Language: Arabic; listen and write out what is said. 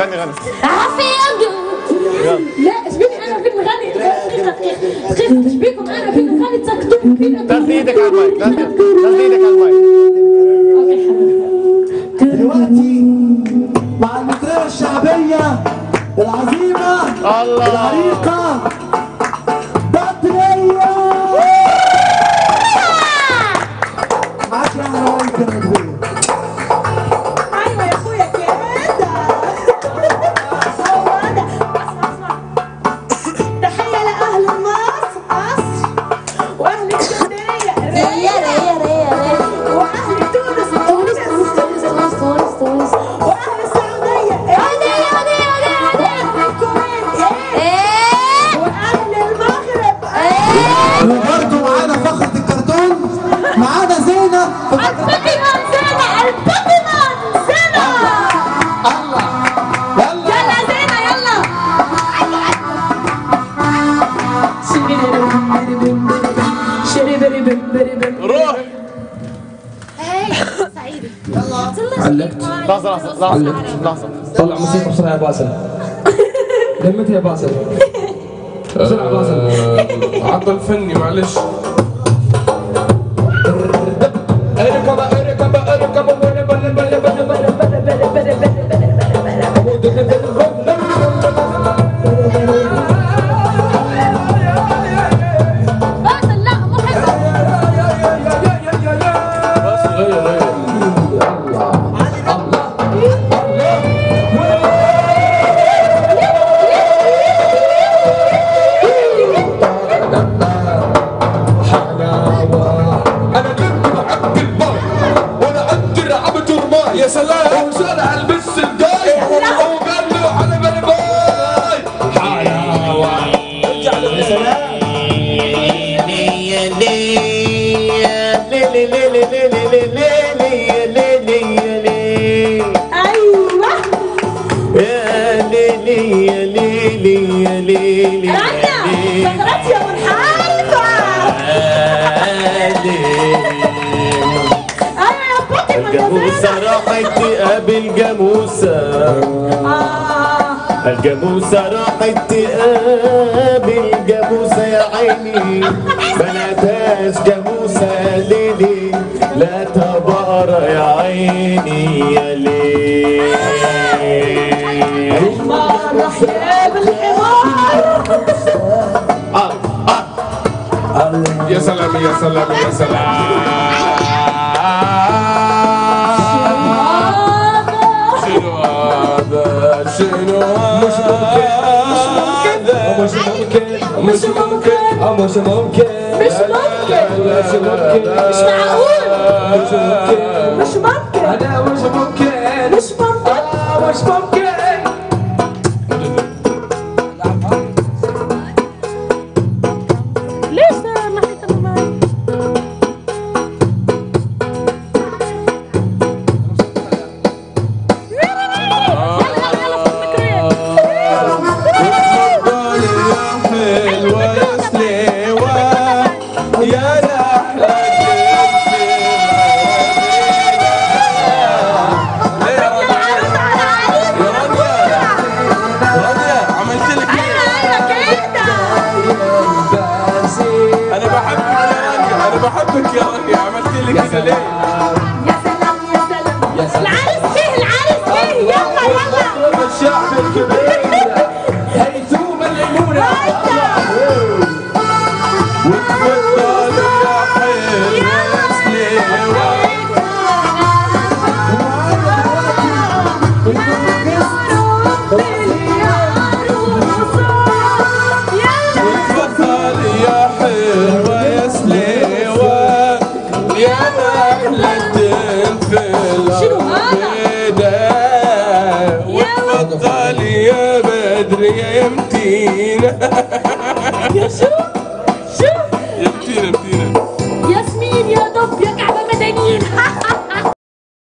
غني غني عافية. لا اش بيك انا فين نغني؟ دقيقة دقيقة اش بيكم انا فين نغني؟ تسكتوني فين؟ داز ايدك على المايك، داز ايدك على المايك. اوكي حبيبي دلوقتي مع المطربة الشعبية العظيمة العريقة لحظة طلع موسيقى بسرعة يا باسل. لمتها يا باسل بسرعة يا باسل. عطل فني معلش. الجاموسة راحت تقابل جاموسة يا عيني ملقتهاش جاموسة ليلي لقتها بقرة يا عيني يا ليل. حمار راح يقابل حمار. يا سلام يا سلام يا سلام. مش ممكن مش ممكن مش ممكن مش ممكن مش معقول مش ممكن انا مش ممكن مش ممكن انا مش ممكن. ياسمين يا دب يا كعبة مدنيين.